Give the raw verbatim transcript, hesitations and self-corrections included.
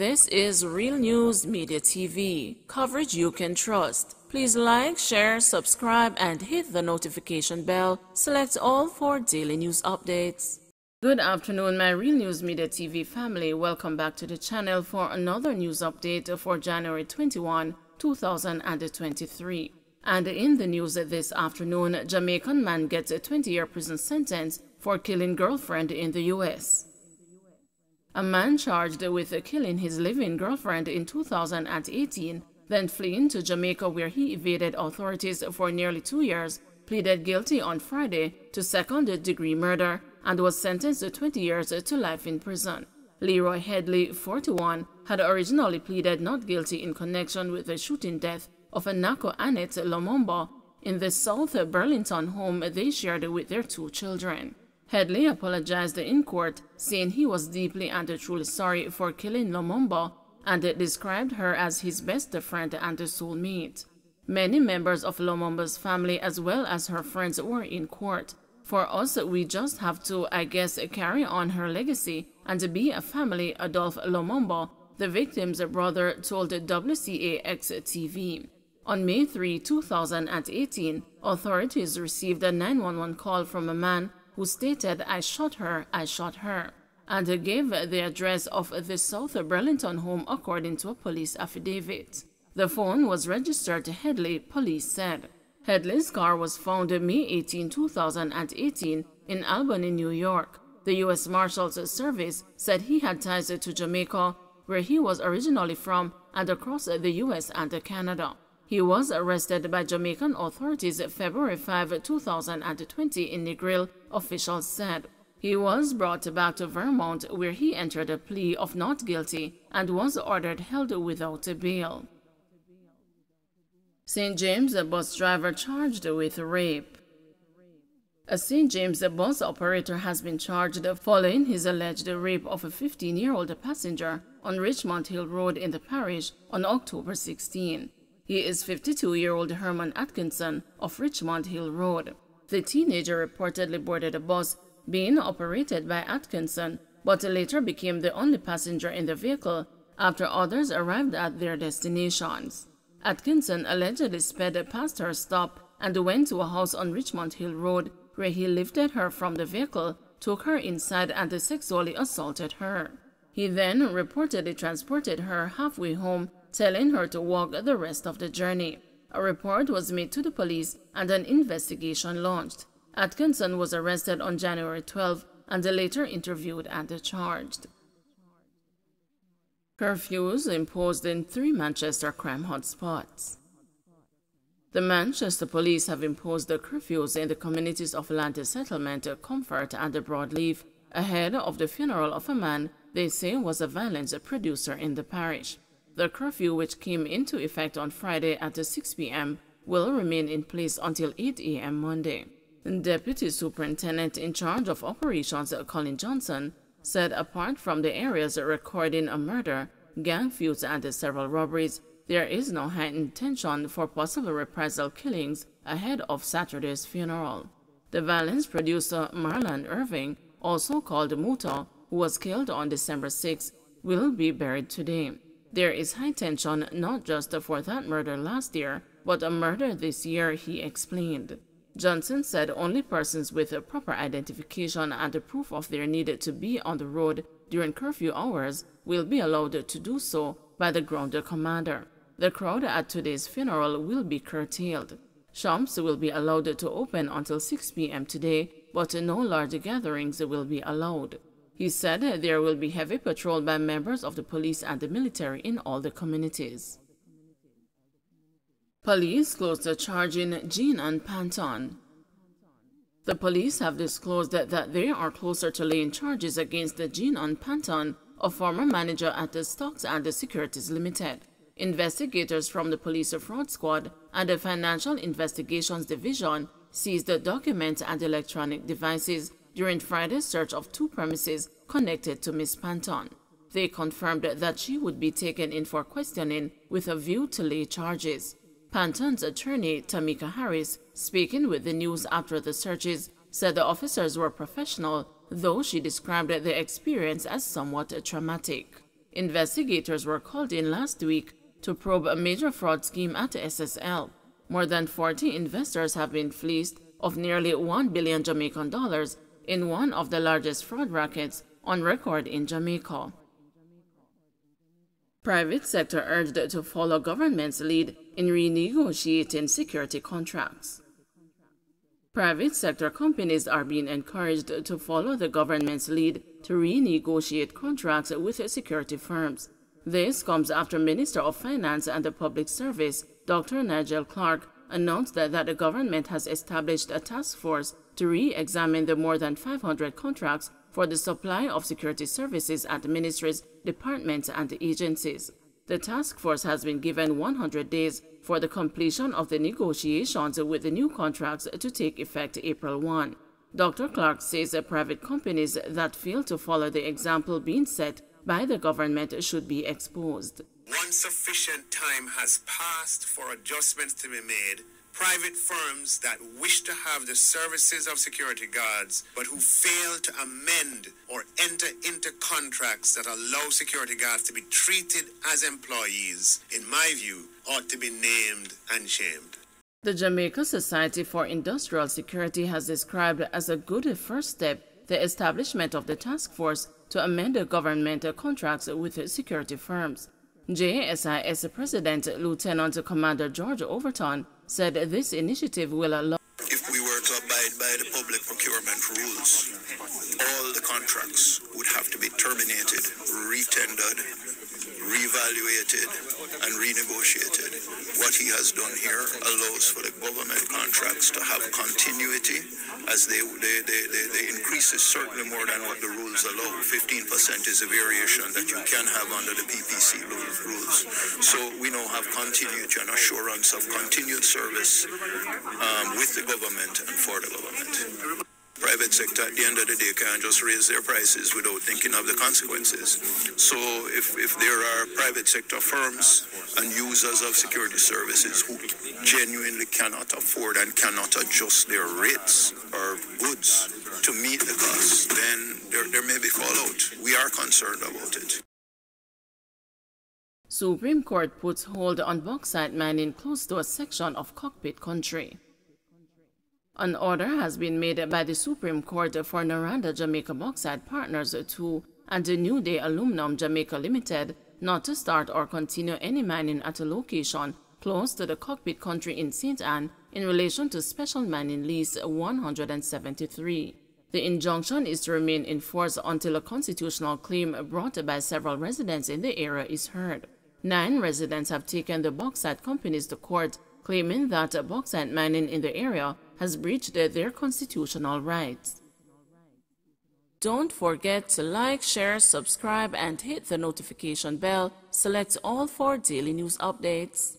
This is Real News Media T V, coverage you can trust. Please like, share, subscribe, and hit the notification bell. Select all for daily news updates. Good afternoon, my Real News Media T V family. Welcome back to the channel for another news update for January twenty-first, two thousand twenty-three. And in the news this afternoon, Jamaican man gets a twenty-year prison sentence for killing girlfriend in the U S A man charged with killing his live-in girlfriend in two thousand eighteen, then fleeing to Jamaica where he evaded authorities for nearly two years, pleaded guilty on Friday to second-degree murder and was sentenced to twenty years to life in prison. Leroy Headley, forty-one, had originally pleaded not guilty in connection with the shooting death of Anako Annette Lomombo in the South Burlington home they shared with their two children. Headley apologized in court, saying he was deeply and truly sorry for killing Lomombo and described her as his best friend and soulmate. Many members of Lomombo's family as well as her friends were in court. For us, we just have to, I guess, carry on her legacy and be a family, Adolph Lomombo, the victim's brother, told W C A X T V. On May third, two thousand eighteen, authorities received a nine one one call from a man who stated, "I shot her, I shot her," and gave the address of the South Burlington home according to a police affidavit. The phone was registered to Headley, police said. Headley's car was found May eighteenth, two thousand eighteen in Albany, New York. The U S Marshals Service said he had ties to Jamaica, where he was originally from, and across the U S and Canada. He was arrested by Jamaican authorities February fifth, two thousand twenty in Negril, officials said. He was brought back to Vermont where he entered a plea of not guilty and was ordered held without bail. Saint James bus driver charged with rape. A Saint James bus operator has been charged following his alleged rape of a fifteen-year-old passenger on Richmond Hill Road in the parish on October sixteenth. He is fifty-two-year-old Herman Atkinson of Richmond Hill Road. The teenager reportedly boarded a bus being operated by Atkinson, but later became the only passenger in the vehicle after others arrived at their destinations. Atkinson allegedly sped past her stop and went to a house on Richmond Hill Road where he lifted her from the vehicle, took her inside and sexually assaulted her. He then reportedly transported her halfway home, telling her to walk the rest of the journey. A report was made to the police and an investigation launched. Atkinson was arrested on January twelfth and later interviewed and charged. Curfews imposed in three Manchester crime hotspots. The Manchester police have imposed the curfews in the communities of Land Settlement, Comfort and Broadleaf ahead of the funeral of a man they say was a violence producer in the parish. The curfew, which came into effect on Friday at six p m, will remain in place until eight a m Monday. Deputy Superintendent in charge of operations Colin Johnson said apart from the areas recording a murder, gang feuds and several robberies, there is no heightened tension for possible reprisal killings ahead of Saturday's funeral. The violence producer Marlon Irving, also called Muto, who was killed on December sixth, will be buried today. There is high tension not just for that murder last year, but a murder this year, he explained. Johnson said only persons with a proper identification and proof of their need to be on the road during curfew hours will be allowed to do so by the ground commander. The crowd at today's funeral will be curtailed. Shops will be allowed to open until six p m today, but no large gatherings will be allowed. He said there will be heavy patrol by members of the police and the military in all the communities. Police closed the charge in Jean and Panton. The police have disclosed that, that they are closer to laying charges against Jean and Panton, a former manager at the Stocks and Securities Limited. Investigators from the Police Fraud Squad and the Financial Investigations Division seized the documents and electronic devices during Friday's search of two premises connected to Miss Panton. They confirmed that she would be taken in for questioning with a view to lay charges. Panton's attorney, Tamika Harris, speaking with the news after the searches, said the officers were professional, though she described the experience as somewhat traumatic. Investigators were called in last week to probe a major fraud scheme at S S L. More than forty investors have been fleeced of nearly one billion Jamaican dollars in one of the largest fraud rackets on record in Jamaica. Private sector urged to follow government's lead in renegotiating security contracts. Private sector companies are being encouraged to follow the government's lead to renegotiate contracts with security firms. This comes after Minister of Finance and the Public Service, Doctor Nigel Clarke, announced that, that the government has established a task force to re-examine the more than five hundred contracts for the supply of security services at ministries, departments, and agencies. The task force has been given one hundred days for the completion of the negotiations with the new contracts to take effect April first. Doctor Clarke says private companies that fail to follow the example being set by the government should be exposed. Once sufficient time has passed for adjustments to be made, private firms that wish to have the services of security guards but who fail to amend or enter into contracts that allow security guards to be treated as employees, in my view, ought to be named and shamed. The Jamaica Society for Industrial Security has described as a good first step the establishment of the task force to amend the government contracts with security firms. J S I S President Lieutenant Commander George Overton said this initiative will allow. If we were to abide by the public procurement rules, all the contracts would have to be terminated, retendered, reevaluated, and renegotiated. What he has done here allows for the government contracts to have continuity as they, they, they, they, they increase is certainly more than what the rules allow. fifteen percent is a variation that you can have under the P P C rules. So we now have continuity and assurance of continued service um, with the government and for the government. Private sector at the end of the day can just raise their prices without thinking of the consequences. So if, if there are private sector firms and users of security services who genuinely cannot afford and cannot adjust their rates or goods to meet the costs, then there, there may be fallout. We are concerned about it. Supreme Court puts hold on bauxite mining close to a section of cockpit country. An order has been made by the Supreme Court for Noranda Jamaica Bauxite Partners two and the New Day Aluminum Jamaica Limited not to start or continue any mining at a location close to the cockpit country in Saint Anne in relation to Special Mining Lease one hundred seventy-three. The injunction is to remain in force until a constitutional claim brought by several residents in the area is heard. Nine residents have taken the bauxite companies to court, claiming that bauxite mining in the area has breached their constitutional rights. Don't forget to like, share, subscribe, and hit the notification bell. Select all for daily news updates.